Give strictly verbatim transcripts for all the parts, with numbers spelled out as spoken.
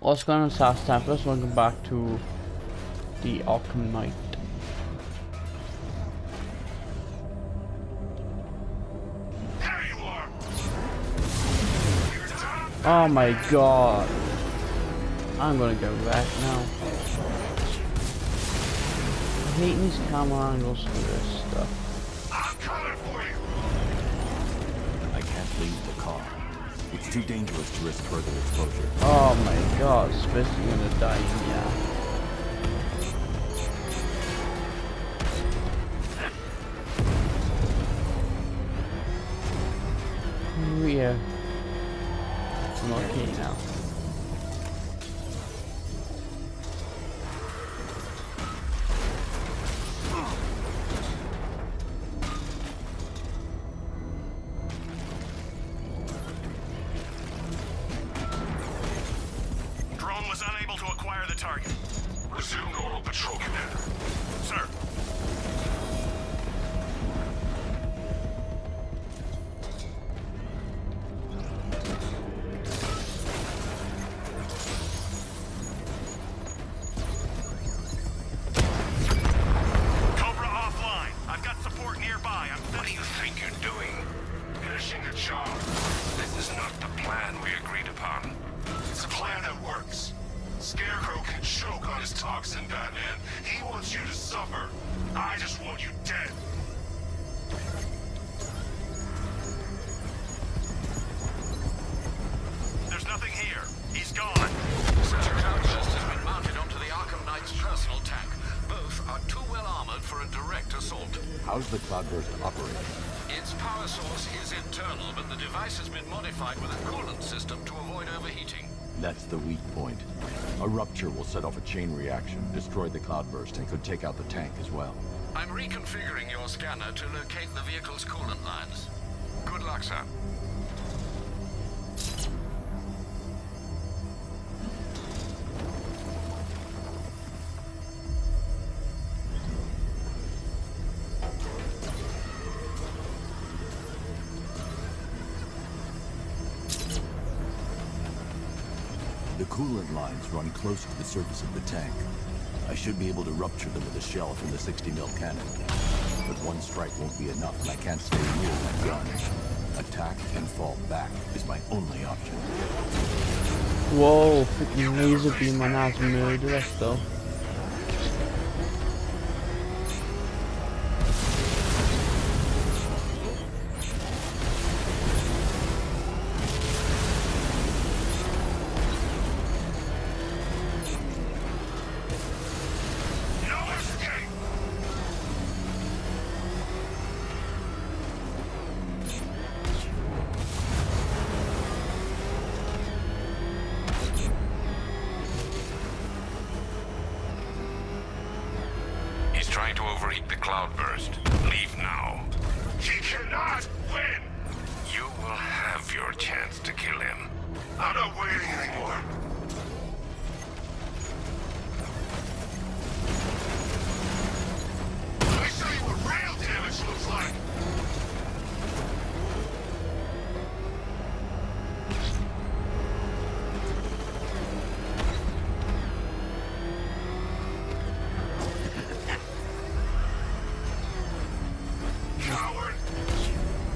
What's going on, Star Staffers? Welcome back to the Arkham Knight. There you are. Oh my god. I'm gonna go back now. I'm hating these camera angles for this stuff. I'm coming for you. I can't leave the car. It's too dangerous to risk further exposure. Oh my god, Smith's gonna die, yeah. Oh yeah. I'm okay now. How's the Cloudburst operate? Its power source is internal, but the device has been modified with a coolant system to avoid overheating. That's the weak point. A rupture will set off a chain reaction, destroy the Cloudburst, and could take out the tank as well. I'm reconfiguring your scanner to locate the vehicle's coolant lines. Good luck, sir. Coolant lines run close to the surface of the tank. I should be able to rupture them with a shell from the sixty mil cannon. But one strike won't be enough, and I can't stay near that gun. Attack and fall back is my only option. Whoa, freaking laser beam on that murderer though. Trying to overheat the Cloudburst. Leave now. He cannot win! You will have your chance to kill him. I'm not waiting anymore. Let me show you what real damage looks like!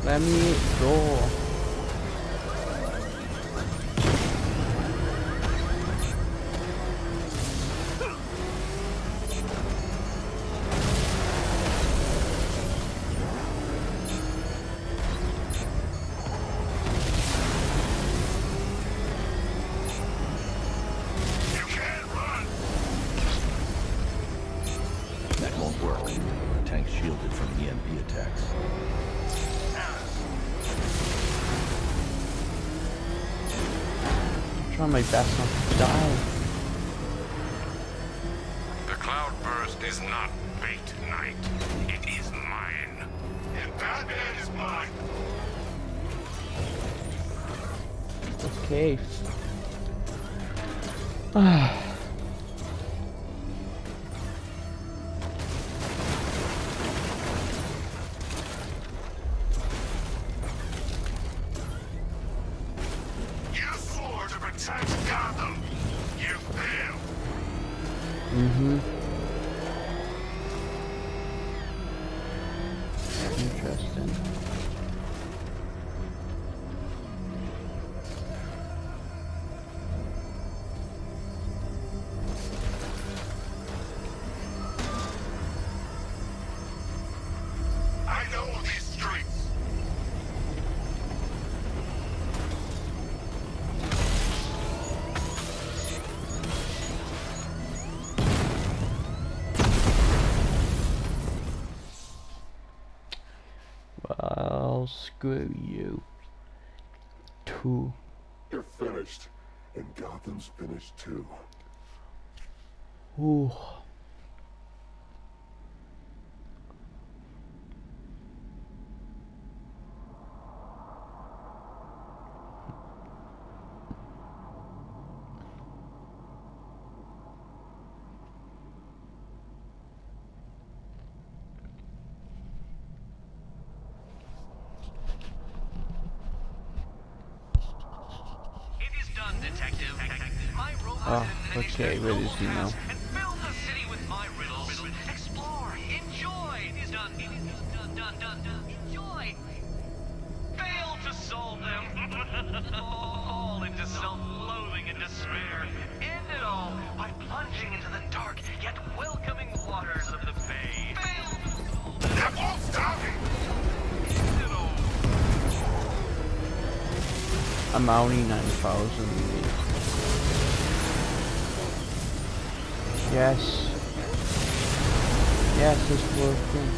Let me go. That won't work. Tank shielded from E M P attacks. Trying my best not to die. The Cloudburst is not bait, Knight. It is mine. And Batman is mine. Okay. Ah. Mm-hmm. Interesting. I know these streets. Well, screw you. Two. You're finished, and Gotham's finished too. Ooh. Oh, let's get rid of this now. And fill the city with my riddles. Explore, enjoy. It is done. It is done. Done. Done. Done. Enjoy. Fail to solve them. All into self-loathing and despair. End it all by plunging into the dark yet welcoming waters of the bay. Fail to solve them. They're all starving. End it all. I'm only nine thousand. Yes. Yes, it's working.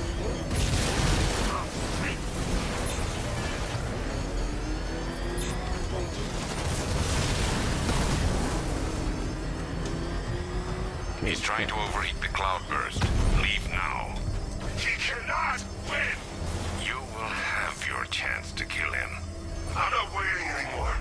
He's trying to overheat the Cloudburst. Leave now. He cannot win! You will have your chance to kill him. I'm not waiting anymore.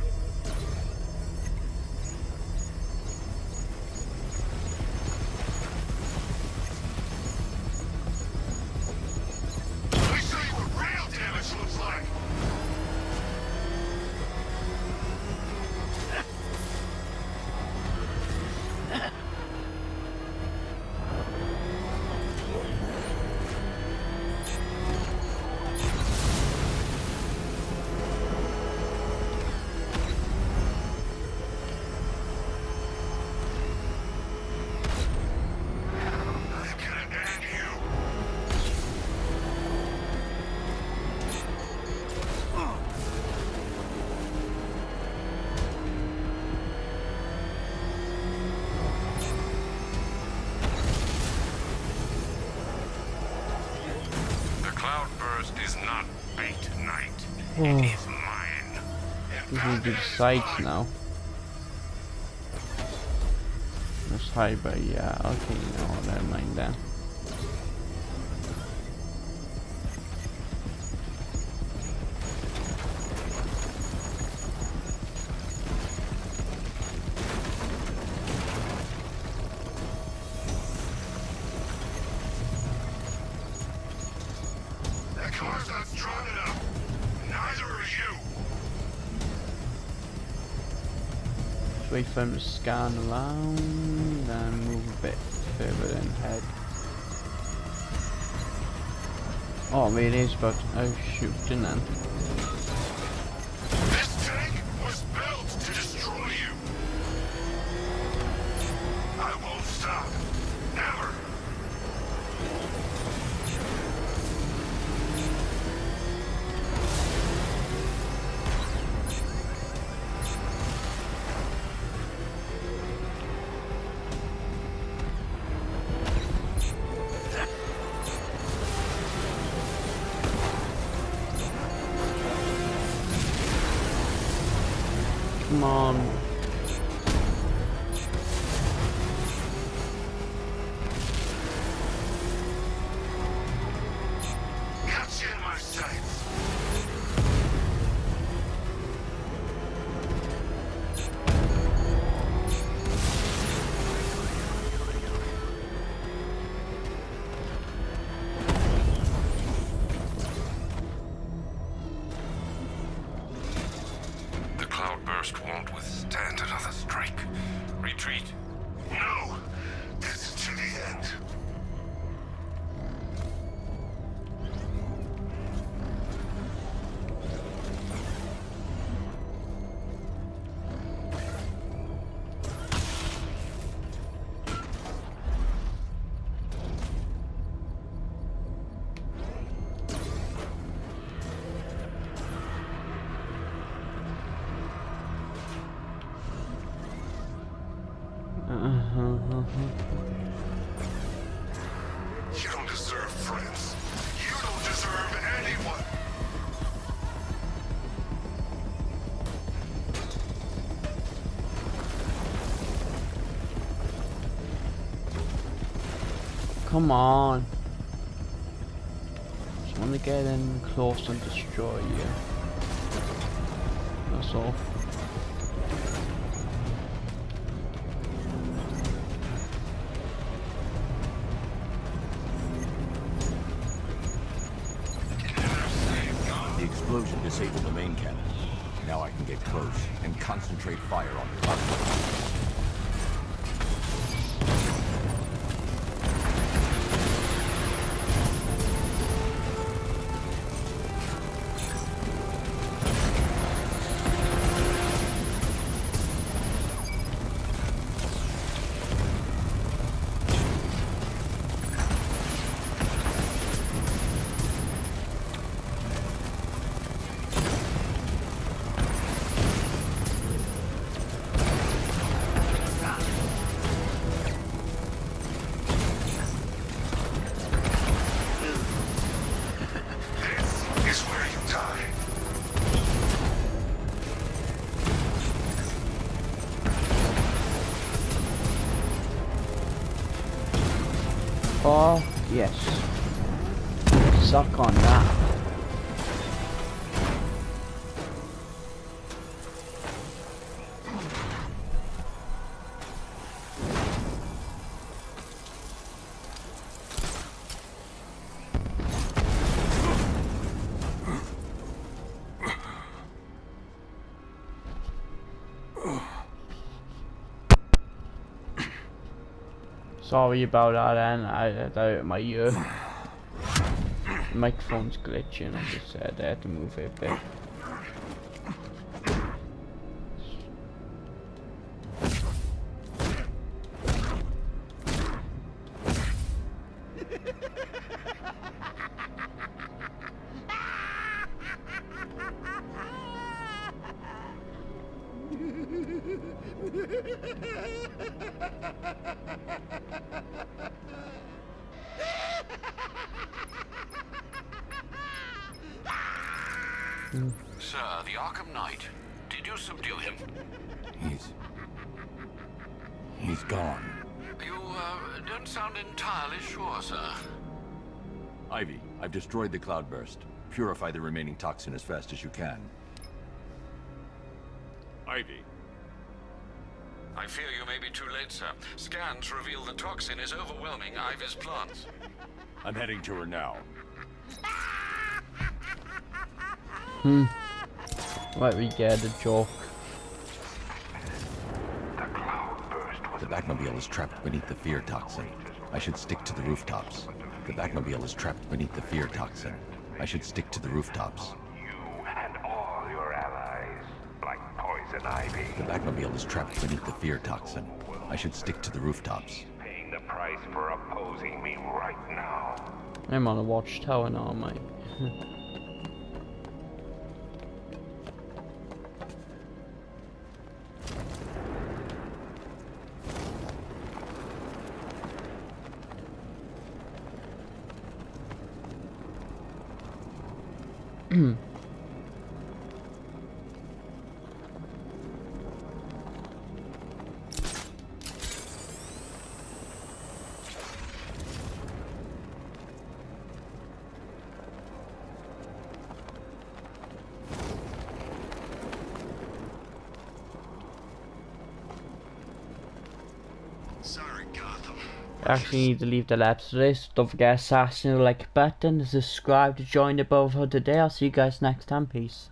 It is mine. These are good sights now. Let's hide, but yeah, okay, no, never mind that. That car's not strong enough. Neither are you. Let's wait for him to scan around and move a bit further and head. Oh, I mean it is, but oh shoot, didn't I? This tank was built to destroy you. I won't stop. Never. Come on. Catch in my sights. Won't withstand. Come on. Just want to get in close and destroy you. That's all. The explosion disabled the main cannon. Now I can get close and concentrate fire on the target. Oh, yes. Suck on that. Sorry about that, and I, I, my ear microphone's glitching. I just said I had to move it a bit. Sir, the Arkham Knight. Did you subdue him? He's... he's gone. You, uh, don't sound entirely sure, sir. Ivy, I've destroyed the Cloudburst. Purify the remaining toxin as fast as you can. Ivy. I fear you may be too late, sir. Scans reveal the toxin is overwhelming Ivy's plants. I'm heading to her now. Hmm. Right, we get a joke. The Cloudburst was... The Batmobile is trapped beneath the fear toxin. I should stick to the rooftops. The Batmobile is trapped beneath the fear toxin. I should stick to the rooftops. You and all your allies, like poison ivy. The Batmobile is trapped beneath the fear toxin. I should stick to the rooftops. Paying the price for opposing me right now. I'm on a watchtower now, mate. Actually need to leave the labs today, so don't forget to smash the like button, subscribe to join the brotherhood today. I'll see you guys next time. Peace.